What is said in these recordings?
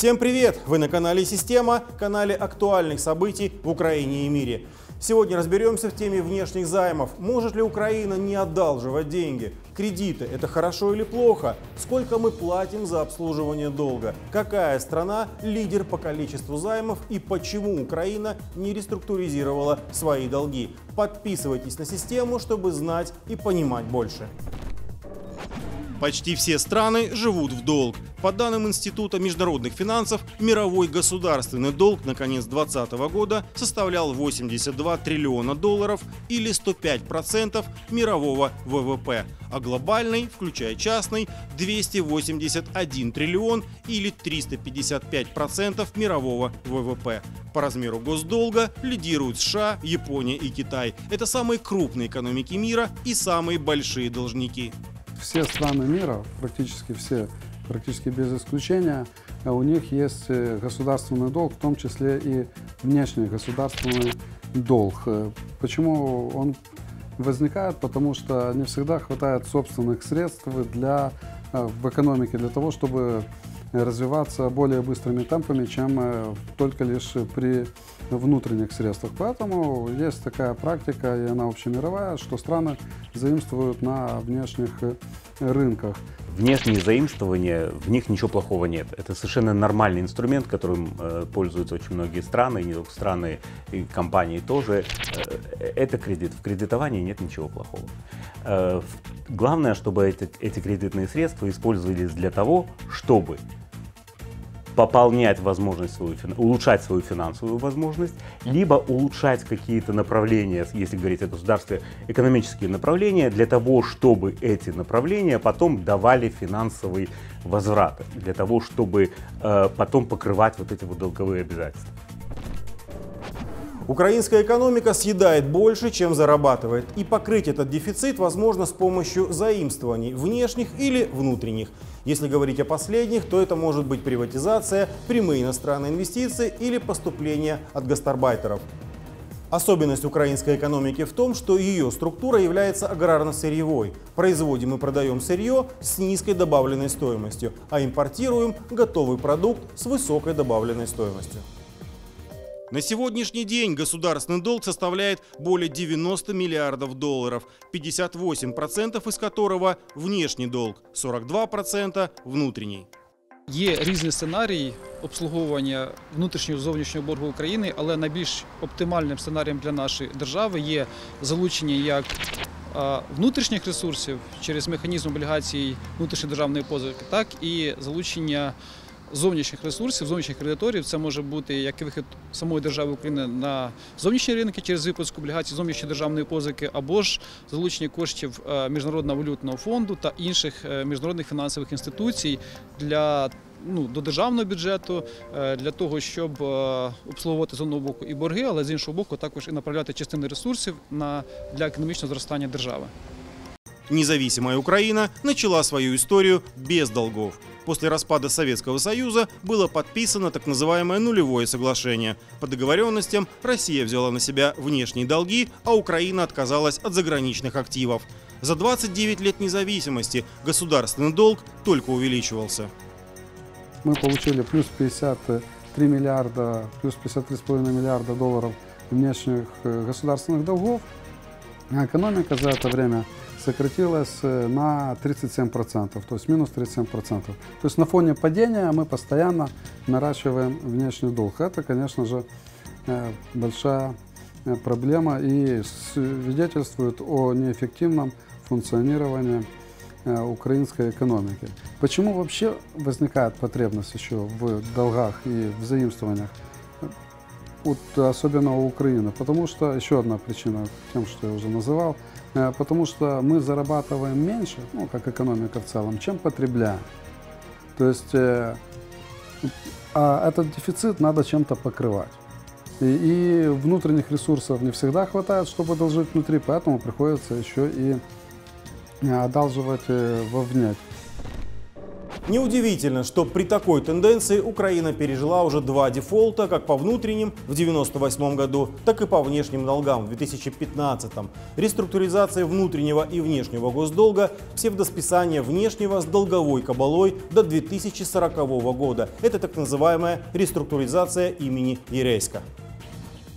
Всем привет! Вы на канале «Система», канале актуальных событий в Украине и мире. Сегодня разберемся в теме внешних займов. Может ли Украина не одалживать деньги? Кредиты – это хорошо или плохо? Сколько мы платим за обслуживание долга? Какая страна лидер по количеству займов и почему Украина не реструктуризировала свои долги? Подписывайтесь на «Систему», чтобы знать и понимать больше. Почти все страны живут в долг. По данным Института международных финансов, мировой государственный долг на конец 2020 года составлял 82 триллиона долларов или 105% мирового ВВП, а глобальный, включая частный, 281 триллион или 355% мирового ВВП. По размеру госдолга лидируют США, Япония и Китай. Это самые крупные экономики мира и самые большие должники. Все страны мира, практически все, практически без исключения, у них есть государственный долг, в том числе и внешний государственный долг. Почему он возникает? Потому что не всегда хватает собственных средств в экономике для того, чтобы развиваться более быстрыми темпами, чем только лишь при внутренних средствах. Поэтому есть такая практика, и она общемировая, что страны заимствуют на внешних рынках. Внешние заимствования, в них ничего плохого нет. Это совершенно нормальный инструмент, которым пользуются очень многие страны, не только страны, и компании тоже. Это кредит. В кредитовании нет ничего плохого. Главное, чтобы эти кредитные средства использовались для того, чтобы пополнять возможность улучшать свою финансовую возможность, либо улучшать какие-то направления, если говорить о государстве, экономические направления, для того, чтобы эти направления потом давали финансовый возврат, для того, чтобы потом покрывать вот эти вот долговые обязательства. Украинская экономика съедает больше, чем зарабатывает, и покрыть этот дефицит возможно с помощью заимствований, внешних или внутренних. Если говорить о последних, то это может быть приватизация, прямые иностранные инвестиции или поступление от гастарбайтеров. Особенность украинской экономики в том, что ее структура является аграрно-сырьевой. Производим и продаем сырье с низкой добавленной стоимостью, а импортируем готовый продукт с высокой добавленной стоимостью. На сегодняшний день государственный долг составляет более 90 миллиардов долларов, 58% из которого внешний долг, 42% внутренний. Є різні сценарії обслуговування внутрішнього і зовнішнього боргу України, але найбільш оптимальним сценарієм для нашої держави є залучення як внутрішніх ресурсів через механізм облігацій внутрішньодержавної позики, так і залучення зовнішніх ресурсів, зовнішніх кредиторів. Це може бути як вихід самої держави України на зовнішні ринки через випуск облігацій зовнішньої державної позики або ж залучення коштів Міжнародного валютного фонду та інших міжнародних фінансових інституцій до державного бюджету для того, щоб обслуговувати з одного боку і борги, але з іншого боку також і направляти частину ресурсів для економічного зростання держави. Независимая Украина начала свою историю без долгов. После распада Советского Союза было подписано так называемое нулевое соглашение. По договоренностям Россия взяла на себя внешние долги, а Украина отказалась от заграничных активов. За 29 лет независимости государственный долг только увеличивался. Мы получили плюс 53 миллиарда, плюс 53,5 миллиарда долларов внешних государственных долгов. Экономика за это время сократилась на 37%, то есть минус 37%. То есть на фоне падения мы постоянно наращиваем внешний долг. Это, конечно же, большая проблема и свидетельствует о неэффективном функционировании украинской экономики. Почему вообще возникает потребность еще в долгах и в заимствованиях? Вот, особенно у Украины, потому что, еще одна причина, тем, что я уже называл, потому что мы зарабатываем меньше, ну, как экономика в целом, чем потребляем. То есть этот дефицит надо чем-то покрывать. И внутренних ресурсов не всегда хватает, чтобы одолжить внутри, поэтому приходится еще и одалживать вовне. Неудивительно, что при такой тенденции Украина пережила уже два дефолта, как по внутренним в 1998 году, так и по внешним долгам в 2015. Реструктуризация внутреннего и внешнего госдолга, псевдосписание внешнего с долговой кабалой до 2040 года. Это так называемая реструктуризация имени Яресько.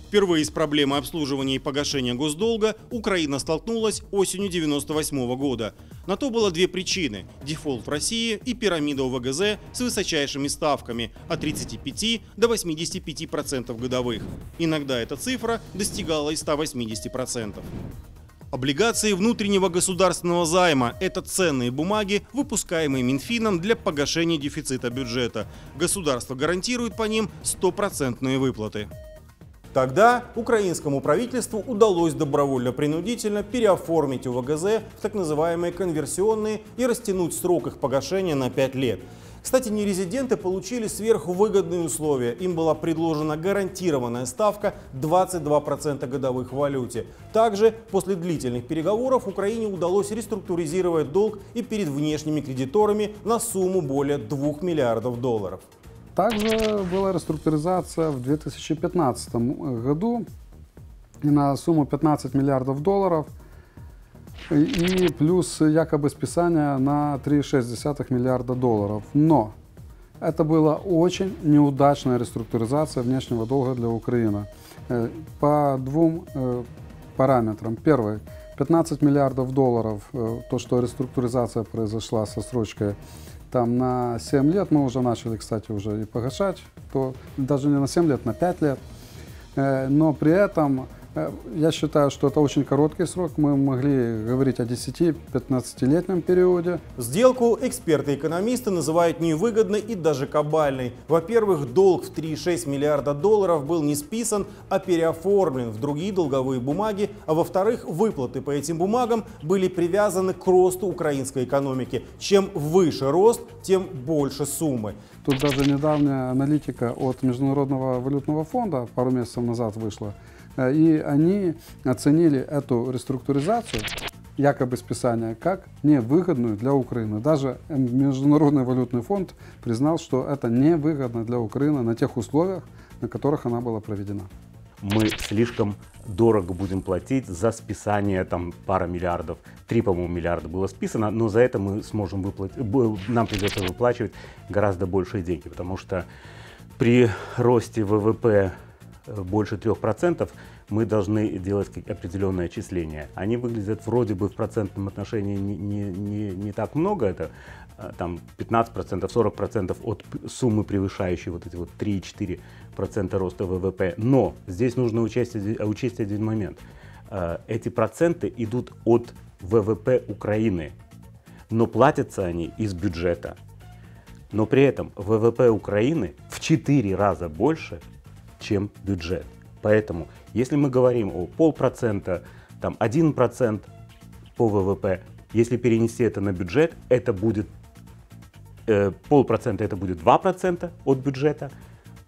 Впервые с проблемой обслуживания и погашения госдолга Украина столкнулась осенью 1998 года. На то было две причины – дефолт в России и пирамида ОВГЗ с высочайшими ставками от 35 до 85% годовых. Иногда эта цифра достигала и 180%. Облигации внутреннего государственного займа – это ценные бумаги, выпускаемые Минфином для погашения дефицита бюджета. Государство гарантирует по ним 100% выплаты. Тогда украинскому правительству удалось добровольно-принудительно переоформить ОВГЗ в так называемые конверсионные и растянуть срок их погашения на 5 лет. Кстати, нерезиденты получили сверхвыгодные условия. Им была предложена гарантированная ставка 22% годовых в валюте. Также после длительных переговоров Украине удалось реструктуризировать долг и перед внешними кредиторами на сумму более 2 миллиардов долларов. Также была реструктуризация в 2015 году на сумму 15 миллиардов долларов и плюс якобы списание на 3,6 миллиарда долларов. Но это была очень неудачная реструктуризация внешнего долга для Украины по двум параметрам. Первый – 15 миллиардов долларов, то, что реструктуризация произошла со срочкой, там на 7 лет, мы уже начали, кстати, уже и погашать, то даже не на 7 лет, на 5 лет. Но при этом я считаю, что это очень короткий срок, мы могли говорить о 10-15-летнем периоде. Сделку эксперты-экономисты называют невыгодной и даже кабальной. Во-первых, долг в 3,6 миллиарда долларов был не списан, а переоформлен в другие долговые бумаги, а во-вторых, выплаты по этим бумагам были привязаны к росту украинской экономики. Чем выше рост, тем больше суммы. Тут даже недавняя аналитика от Международного валютного фонда пару месяцев назад вышла. И они оценили эту реструктуризацию, якобы списание, как невыгодную для Украины. Даже Международный валютный фонд признал, что это невыгодно для Украины на тех условиях, на которых она была проведена. Мы слишком дорого будем платить за списание, там пара миллиардов, 3, по-моему, миллиарда было списано, но за это мы сможем выплатить, нам придется выплачивать гораздо большие деньги, потому что при росте ВВП больше 3%, мы должны делать определенные отчисления. Они выглядят вроде бы в процентном отношении не так много, это там 15%, 40% от суммы, превышающей вот эти вот 3-4% роста ВВП. Но здесь нужно учесть один момент. Эти проценты идут от ВВП Украины, но платятся они из бюджета. Но при этом ВВП Украины в 4 раза больше, чем бюджет. Поэтому, если мы говорим о 0,5%, там 1% по ВВП, если перенести это на бюджет, это будет 0,5%, это будет 2% от бюджета,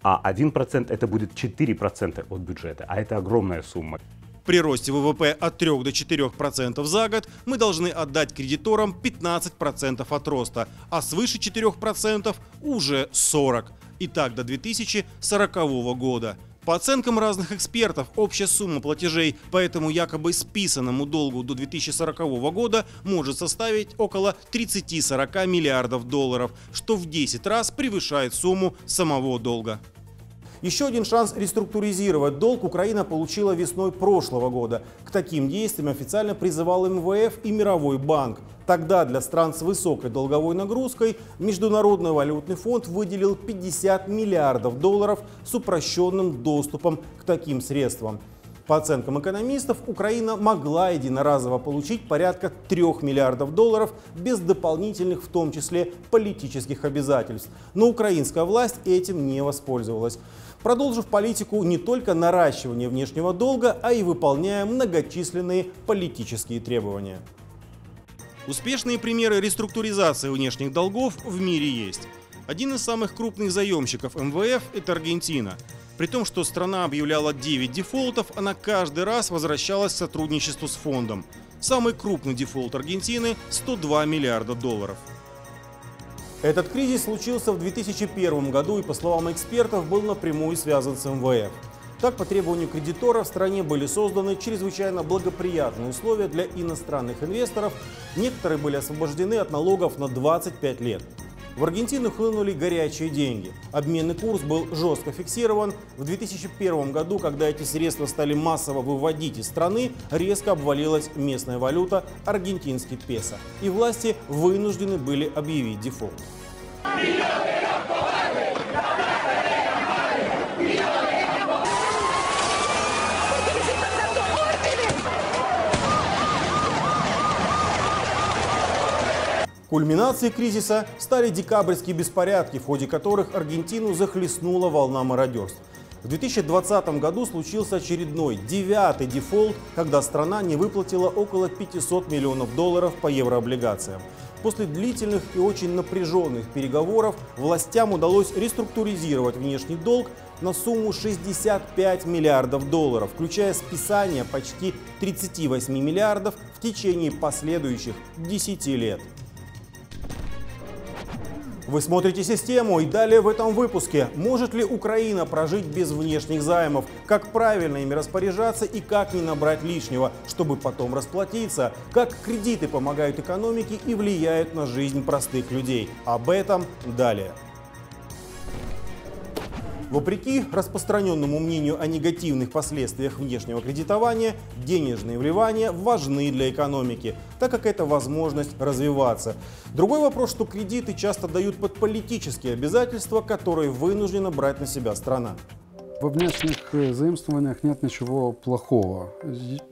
а 1% это будет 4% от бюджета, а это огромная сумма. При росте ВВП от 3 до 4% за год мы должны отдать кредиторам 15% от роста, а свыше 4% уже 40%. И так до 2040 года. По оценкам разных экспертов, общая сумма платежей по этому якобы списанному долгу до 2040 года может составить около 30-40 миллиардов долларов, что в 10 раз превышает сумму самого долга. Еще один шанс реструктуризировать долг Украина получила весной прошлого года. К таким действиям официально призывал МВФ и Мировой банк. Тогда для стран с высокой долговой нагрузкой Международный валютный фонд выделил 50 миллиардов долларов с упрощенным доступом к таким средствам. По оценкам экономистов, Украина могла единоразово получить порядка 3 миллиардов долларов без дополнительных, в том числе, политических обязательств. Но украинская власть этим не воспользовалась, продолжив политику не только наращивания внешнего долга, а и выполняя многочисленные политические требования. Успешные примеры реструктуризации внешних долгов в мире есть. Один из самых крупных заемщиков МВФ – это Аргентина. При том, что страна объявляла 9 дефолтов, она каждый раз возвращалась к сотрудничеству с фондом. Самый крупный дефолт Аргентины – 102 миллиарда долларов. Этот кризис случился в 2001 году и, по словам экспертов, был напрямую связан с МВФ. Так, по требованию кредиторов в стране были созданы чрезвычайно благоприятные условия для иностранных инвесторов. Некоторые были освобождены от налогов на 25 лет. В Аргентину хлынули горячие деньги. Обменный курс был жестко фиксирован. В 2001 году, когда эти средства стали массово выводить из страны, резко обвалилась местная валюта – аргентинский песо. И власти вынуждены были объявить дефолт. Кульминацией кризиса стали декабрьские беспорядки, в ходе которых Аргентину захлестнула волна мародерств. В 2020 году случился очередной, 9-й дефолт, когда страна не выплатила около 500 миллионов долларов по еврооблигациям. После длительных и очень напряженных переговоров властям удалось реструктуризировать внешний долг на сумму 65 миллиардов долларов, включая списание почти 38 миллиардов в течение последующих 10 лет. Вы смотрите «Систему» и далее в этом выпуске. Может ли Украина прожить без внешних займов? Как правильно ими распоряжаться и как не набрать лишнего, чтобы потом расплатиться? Как кредиты помогают экономике и влияют на жизнь простых людей? Об этом далее. Вопреки распространенному мнению о негативных последствиях внешнего кредитования, денежные вливания важны для экономики, так как это возможность развиваться. Другой вопрос, что кредиты часто дают под политические обязательства, которые вынуждена брать на себя страна. Во внешних заимствованиях нет ничего плохого,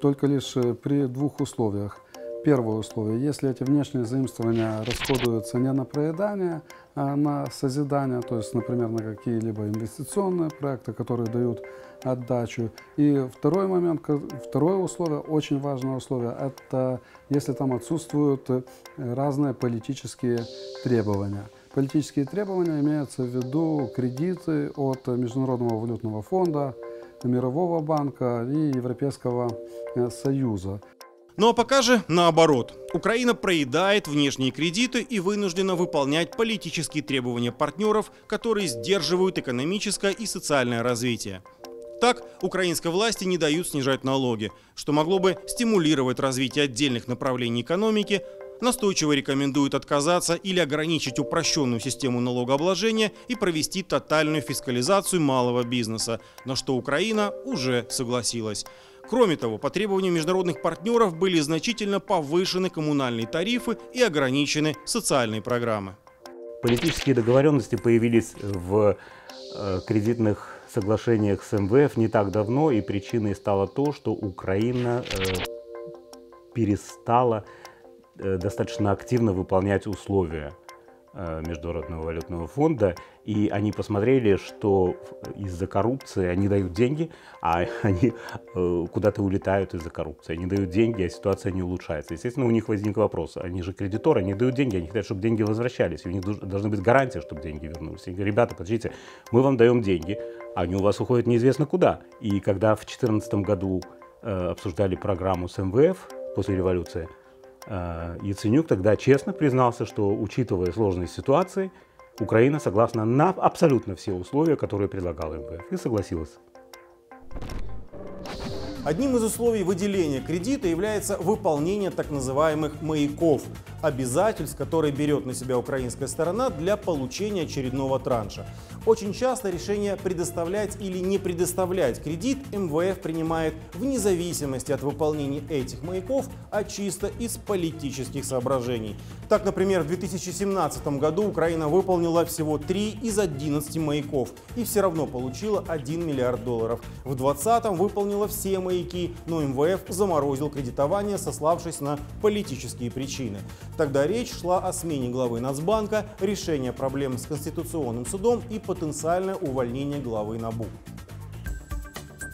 только лишь при двух условиях. Первое условие: если эти внешние заимствования расходуются не на проедание, а на созидание, то есть, например, на какие-либо инвестиционные проекты, которые дают отдачу. И второй момент, второе условие, очень важное условие, это если там отсутствуют разные политические требования. Политические требования имеются в виду кредиты от Международного валютного фонда, Мирового банка и Европейского союза. Ну а пока же наоборот. Украина проедает внешние кредиты и вынуждена выполнять политические требования партнеров, которые сдерживают экономическое и социальное развитие. Так, украинской власти не дают снижать налоги, что могло бы стимулировать развитие отдельных направлений экономики, настойчиво рекомендуют отказаться или ограничить упрощенную систему налогообложения и провести тотальную фискализацию малого бизнеса, на что Украина уже согласилась. Кроме того, по требованию международных партнеров были значительно повышены коммунальные тарифы и ограничены социальные программы. Политические договоренности появились в кредитных соглашениях с МВФ не так давно, и причиной стало то, что Украина перестала достаточно активно выполнять условия Международного валютного фонда, и они посмотрели, что из-за коррупции они дают деньги, а они куда-то улетают из-за коррупции. Они дают деньги, а ситуация не улучшается. Естественно, у них возник вопрос. Они же кредиторы, они дают деньги, они хотят, чтобы деньги возвращались. И у них должны быть гарантии, чтобы деньги вернулись. Они говорят: ребята, подождите, мы вам даем деньги, а они у вас уходят неизвестно куда. И когда в 2014 году обсуждали программу с МВФ после революции, Яценюк тогда честно признался, что, учитывая сложность ситуации, Украина согласна на абсолютно все условия, которые предлагал МВФ, и согласилась. Одним из условий выделения кредита является выполнение так называемых «маяков» – обязательств, которые берет на себя украинская сторона для получения очередного транша. Очень часто решение предоставлять или не предоставлять кредит МВФ принимает вне зависимости от выполнения этих маяков, а чисто из политических соображений. Так, например, в 2017 году Украина выполнила всего 3 из 11 маяков и все равно получила 1 миллиард долларов. В 2020 выполнила все маяки, но МВФ заморозил кредитование, сославшись на политические причины. Тогда речь шла о смене главы Нацбанка, решении проблем с Конституционным судом и потенциальное увольнение главы НАБУ.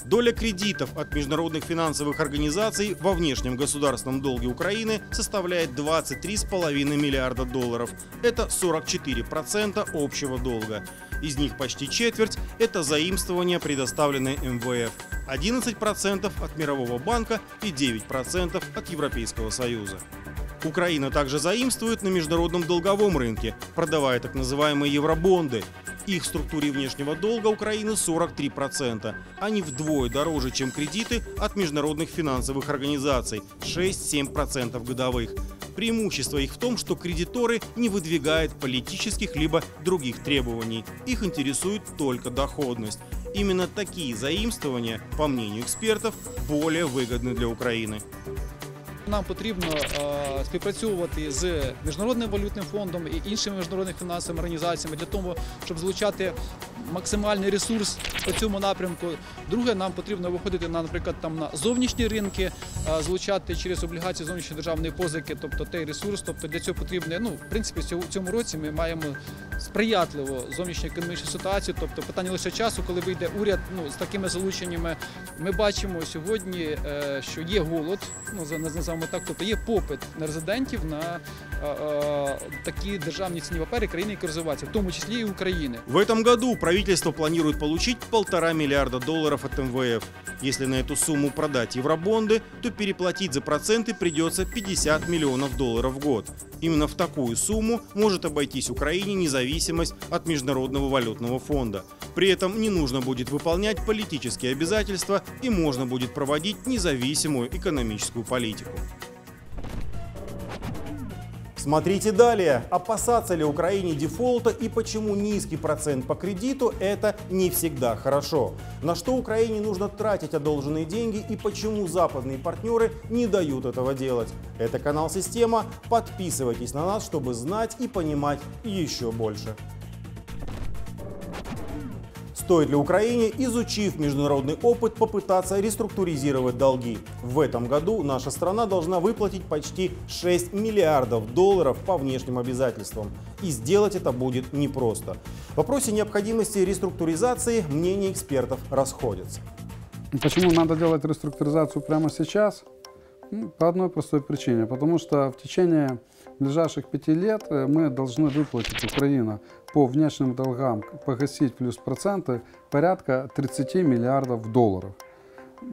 Доля кредитов от международных финансовых организаций во внешнем государственном долге Украины составляет 23,5 миллиарда долларов. Это 44% общего долга. Из них почти четверть – это заимствования, предоставленные МВФ, 11% от Мирового банка и 9% от Европейского союза. Украина также заимствует на международном долговом рынке, продавая так называемые евробонды. Их в структуре внешнего долга Украины 43%. Они вдвое дороже, чем кредиты от международных финансовых организаций – 6-7% годовых. Преимущество их в том, что кредиторы не выдвигают политических либо других требований. Их интересует только доходность. Именно такие заимствования, по мнению экспертов, более выгодны для Украины. Нам потрібно співпрацювати з Міжнародним валютним фондом і іншими міжнародними фінансовими організаціями для того, щоб залучати максимальний ресурс по цьому напрямку. Друге, нам потрібно виходити на, наприклад, на зовнішні ринки, залучати через облігації зовнішньої державної позики, тобто той ресурс, тобто для цього потрібно, в принципі, в цьому році ми маємо сприятливу зовнішню економічну ситуацію, тобто питання лише часу, коли вийде уряд, з такими залученнями. Ми бачимо сьогодні, що є голод, тобто є попит на резидентів на такие державные ценные папери країни, які розвиваються, в том числе и Украины. В этом году правительство планирует получить 1,5 миллиарда долларов от МВФ. Если на эту сумму продать евробонды, то переплатить за проценты придется 50 миллионов долларов в год. Именно в такую сумму может обойтись Украине независимость от Международного валютного фонда. При этом не нужно будет выполнять политические обязательства и можно будет проводить независимую экономическую политику. Смотрите далее. Опасаться ли Украине дефолта и почему низкий процент по кредиту – это не всегда хорошо. На что Украине нужно тратить одолженные деньги и почему западные партнеры не дают этого делать. Это канал «Система». Подписывайтесь на нас, чтобы знать и понимать еще больше. Стоит ли Украине, изучив международный опыт, попытаться реструктуризировать долги? В этом году наша страна должна выплатить почти 6 миллиардов долларов по внешним обязательствам. И сделать это будет непросто. В вопросе необходимости реструктуризации мнения экспертов расходятся. Почему надо делать реструктуризацию прямо сейчас? По одной простой причине. Потому что в течение ближайших 5 лет мы должны выплатить Украина по внешним долгам, погасить плюс проценты, порядка 30 миллиардов долларов.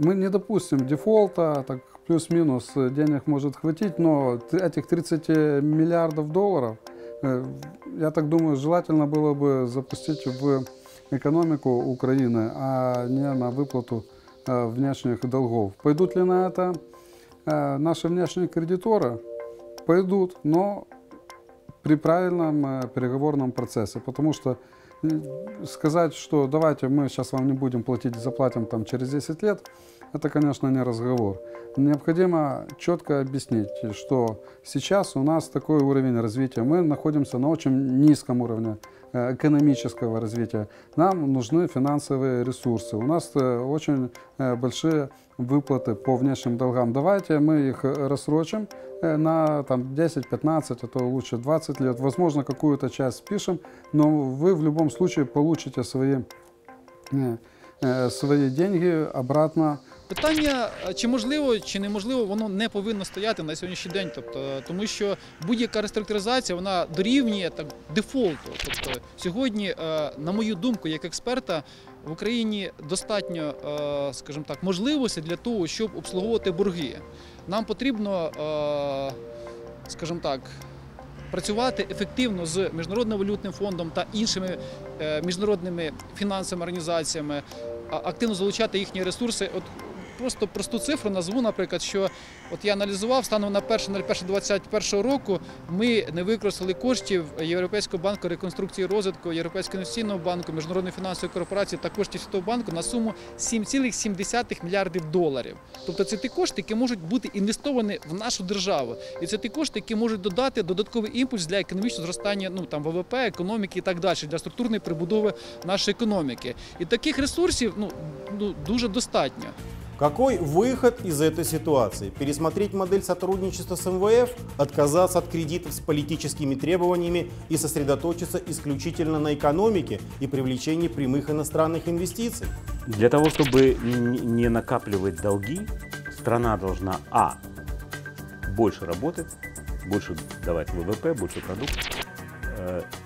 Мы не допустим дефолта, так плюс-минус денег может хватить, но этих 30 миллиардов долларов, я так думаю, желательно было бы запустить в экономику Украины, а не на выплату внешних долгов. Пойдут ли на это наши внешние кредиторы? Пойдут, но при правильном переговорном процессе, потому что сказать, что давайте мы сейчас вам не будем платить, заплатим там через 10 лет, это, конечно, не разговор. Необходимо четко объяснить, что сейчас у нас такой уровень развития, мы находимся на очень низком уровне экономического развития, нам нужны финансовые ресурсы, у нас очень большие выплаты по внешним долгам, давайте мы их рассрочим на 10-15, а то лучше 20 лет, возможно, какую-то часть спишем, но вы в любом случае получите свои деньги обратно. Питання, чи можливо, чи неможливо, воно не повинно стояти на сьогоднішній день, тобто, тому що будь-яка реструктуризація, вона дорівнює дефолту. Тобто, сьогодні, на мою думку, як експерта, в Україні достатньо, скажімо так, можливостей для того, щоб обслуговувати борги. Нам потрібно, скажімо так, працювати ефективно з Міжнародним валютним фондом та іншими міжнародними фінансовими організаціями, активно залучати їхні ресурси. Просто просту цифру назву, наприклад, що от я аналізував, станом на 01.01.2021 року ми не використали коштів Європейського банку реконструкції і розвитку, Європейського інвестиційного банку, Міжнародної фінансової корпорації та коштів Світового банку на суму 7,7 мільярдів доларів. Тобто це ті кошти, які можуть бути інвестовані в нашу державу. І це ті кошти, які можуть додати додатковий імпульс для економічного зростання ВВП, економіки і так далі, для структурної прибудови нашої економіки. І таких ресурсів дуже достатньо. Какой выход из этой ситуации? Пересмотреть модель сотрудничества с МВФ, отказаться от кредитов с политическими требованиями и сосредоточиться исключительно на экономике и привлечении прямых иностранных инвестиций? Для того, чтобы не накапливать долги, страна должна больше работать, больше давать ВВП, больше продуктов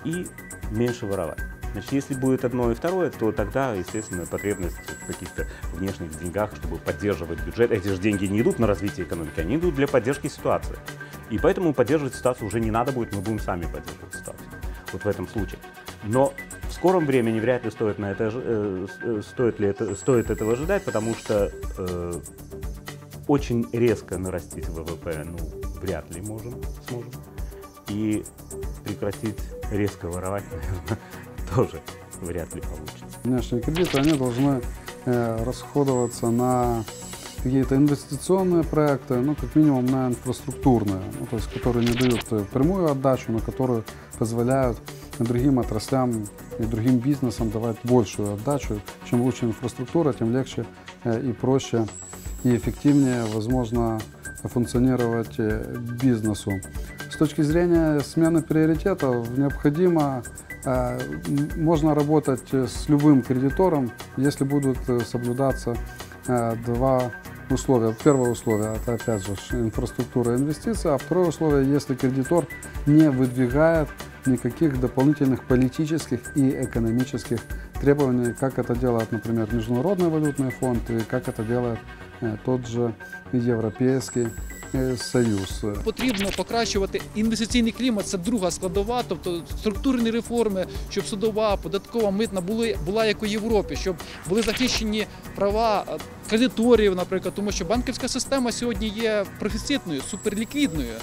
и меньше воровать. Значит, если будет одно и второе, то тогда, естественно, потребность в каких-то внешних деньгах, чтобы поддерживать бюджет. Эти же деньги не идут на развитие экономики, они идут для поддержки ситуации. И поэтому поддерживать ситуацию уже не надо будет, мы будем сами поддерживать ситуацию. Вот в этом случае. Но в скором времени вряд ли стоит этого ожидать, потому что очень резко нарастить ВВП, ну, вряд ли сможем. И прекратить резко воровать, наверное, тоже вряд ли получится. Внешние кредиты, они должны расходоваться на какие-то инвестиционные проекты, ну, как минимум на инфраструктурные, ну, то есть которые не дают прямую отдачу, но которые позволяют другим отраслям и другим бизнесам давать большую отдачу. Чем лучше инфраструктура, тем легче и проще, и эффективнее, возможно, функционировать бизнесу. С точки зрения смены приоритетов необходимо, можно работать с любым кредитором, если будут соблюдаться два условия. Первое условие – это, опять же, инфраструктура инвестиций, а второе условие – если кредитор не выдвигает никаких дополнительных политических и экономических требований, как это делает, например, Международный валютный фонд и как это делает тот же Европейский Союз. Потрібно покращувати інвестиційний клімат, це друга складова, тобто структурні реформи, щоб судова, податкова, митна була як у Європі, щоб були захищені права кредиторів, наприклад, тому що банківська система сьогодні є профіцитною, суперліквідною.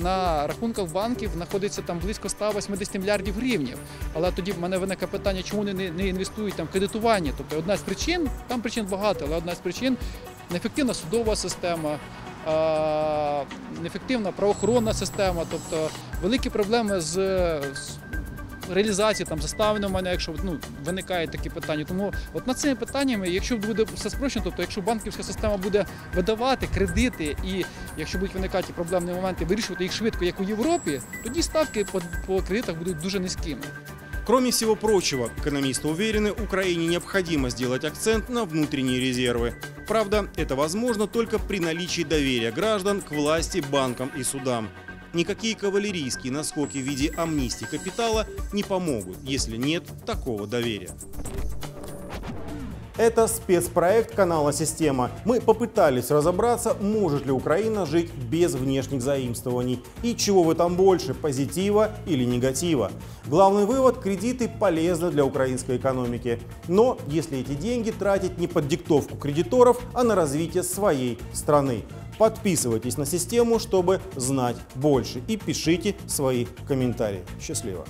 На рахунках банків знаходиться там близько 180 мільярдів гривень. Але тоді в мене виникає питання, чому вони не інвестують там в кредитування. Тобто одна з причин, там причин багато, але одна з причин – неефективна судова система, неефективна правоохоронна система, тобто великі проблеми з реалізації, там, заставлено в мене, якщо виникають такі питання. Тому от над цими питаннями, якщо буде все спрощено, тобто якщо банківська система буде видавати кредити і якщо будуть виникати проблемні моменти, вирішувати їх швидко, як у Європі, тоді ставки по кредитах будуть дуже низькими. Кроме всего прочего, экономисты уверены, Украине необходимо сделать акцент на внутренние резервы. Правда, это возможно только при наличии доверия граждан к власти, банкам и судам. Никакие кавалерийские наскоки в виде амнистии капитала не помогут, если нет такого доверия. Это спецпроект канала «Система». Мы попытались разобраться, может ли Украина жить без внешних заимствований и чего в этом больше – позитива или негатива. Главный вывод – кредиты полезны для украинской экономики. Но если эти деньги тратить не под диктовку кредиторов, а на развитие своей страны. Подписывайтесь на «Систему», чтобы знать больше, и пишите свои комментарии. Счастливо!